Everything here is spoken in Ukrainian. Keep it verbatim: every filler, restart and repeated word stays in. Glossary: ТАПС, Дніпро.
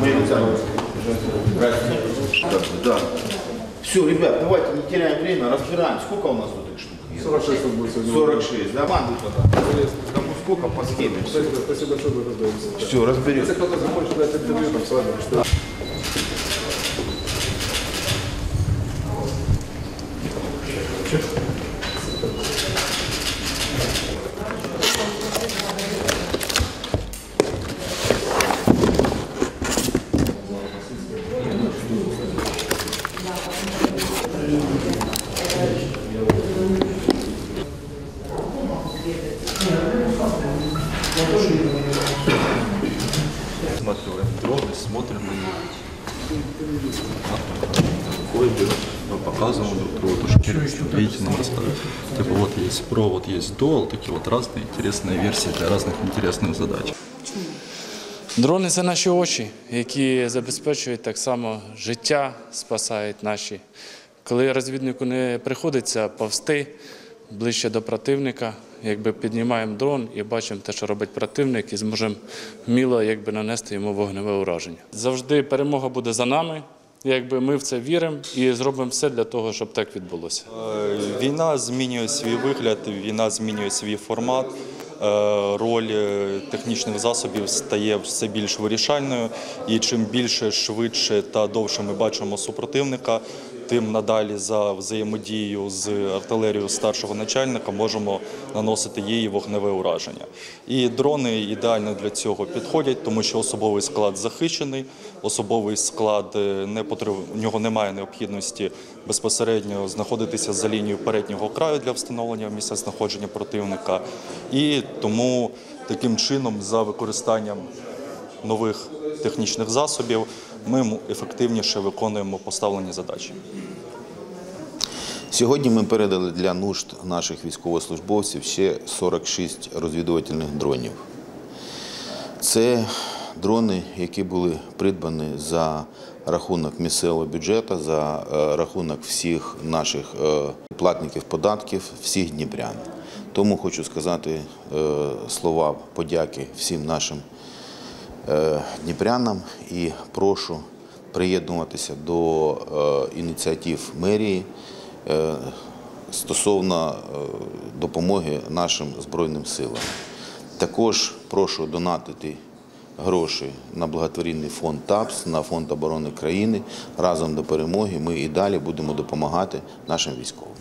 Мы официально. Да. Все, ребят, давайте не теряем время, разбираем, сколько у нас тут этих штук? сорок шесть будет сегодня. сорок шесть, да, вам будет кому сколько по схеме. Спасибо большое, мы разберемся. Все, разберемся. Если кто-то захочет дать интервью, там с вами, что... Смотрим дроны, смотрим на них. Ходим, мы показываем друг другу то, что интересно. Видите, нам рассказывают. Типа вот есть про, вот есть до, вот такие вот разные интересные версии для разных интересных задач. Дрони – це наші очі, які забезпечують так само життя, спасають наші. Коли розвіднику не приходиться повсти ближче до противника, якби піднімаємо дрон і бачимо те, що робить противник, і зможемо вміло якби нанести йому вогневе ураження. Завжди перемога буде за нами, якби ми в це віримо і зробимо все для того, щоб так відбулося. Війна змінює свій вигляд, війна змінює свій формат. Роль технічних засобів стає все більш вирішальною, і чим більше, швидше та довше ми бачимо супротивника, тим надалі за взаємодією з артилерією старшого начальника можемо наносити їй вогневе ураження. І дрони ідеально для цього підходять, тому що особовий склад захищений, особовий склад, не потреб... в нього немає необхідності безпосередньо знаходитися за лінією переднього краю для встановлення місця знаходження противника. І тому таким чином за використанням нових технічних засобів ми ефективніше виконуємо поставлені задачі. Сьогодні ми передали для нужд наших військовослужбовців ще сорок шість розвідувальних дронів. Це дрони, які були придбані за рахунок місцевого бюджету, за рахунок всіх наших платників податків, всіх дніпрян. Тому хочу сказати слова подяки всім нашим дніпрянам і прошу приєднуватися до ініціатив мерії стосовно допомоги нашим Збройним силам. Також прошу донатити гроші на благотворійний фонд ТАПС, на фонд оборони країни. Разом до перемоги ми і далі будемо допомагати нашим військовим.